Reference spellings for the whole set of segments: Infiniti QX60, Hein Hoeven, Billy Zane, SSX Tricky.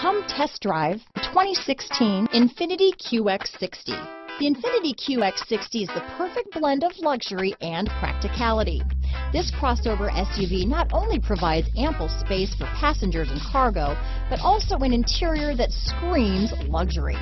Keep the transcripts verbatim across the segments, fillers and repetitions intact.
Come test drive the twenty sixteen Infiniti Q X sixty. The Infiniti Q X sixty is the perfect blend of luxury and practicality. This crossover S U V not only provides ample space for passengers and cargo, but also an interior that screams luxury.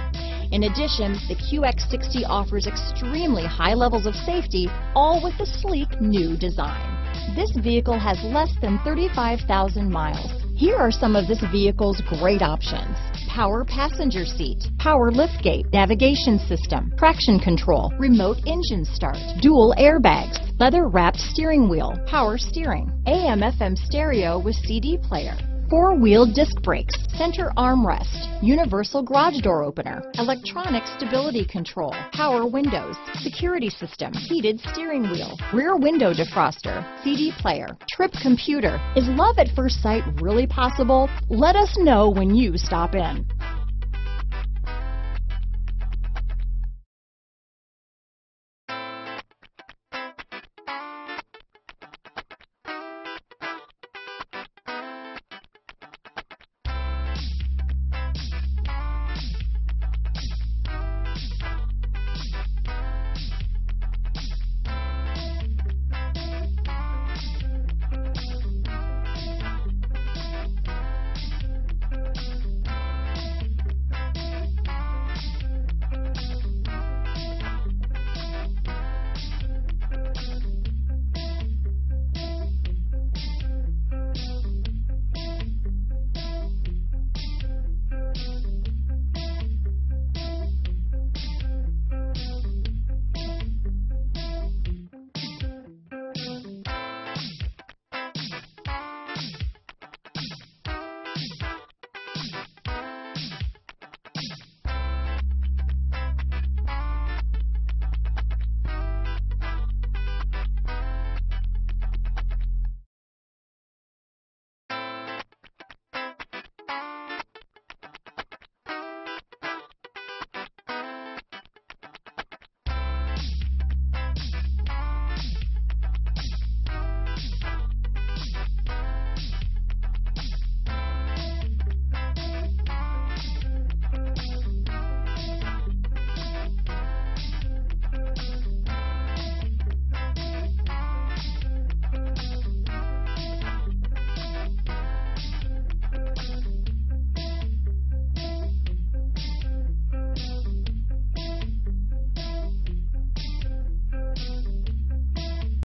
In addition, the Q X sixty offers extremely high levels of safety, all with a sleek new design. This vehicle has less than thirty-five thousand miles. Here are some of this vehicle's great options: power passenger seat, power liftgate, navigation system, traction control, remote engine start, dual airbags, leather-wrapped steering wheel, power steering, A M F M stereo with C D player, four-wheel disc brakes, center armrest, universal garage door opener, electronic stability control, power windows, security system, heated steering wheel, rear window defroster, C D player, trip computer. Is love at first sight really possible? Let us know when you stop in.